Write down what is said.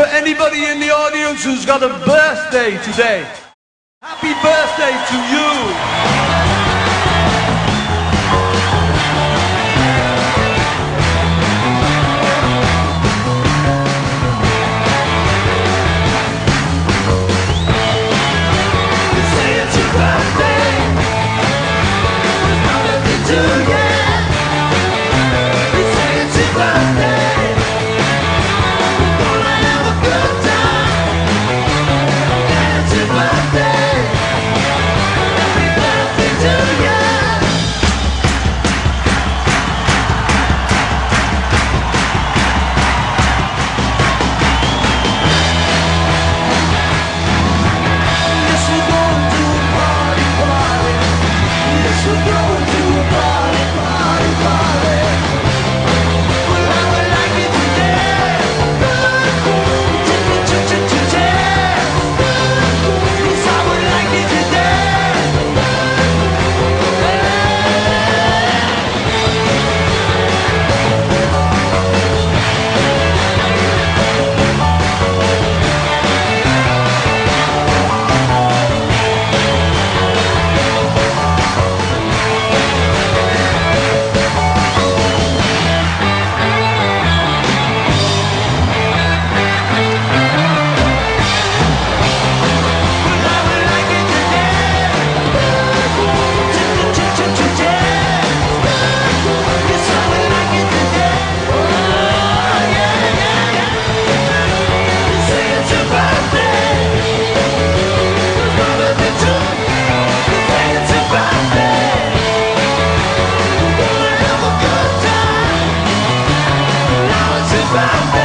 for anybody in the audience who's got a birthday today. Happy birthday to you. You say it's your birthday, there's nothing to do yet. You say it's your birthday, bye.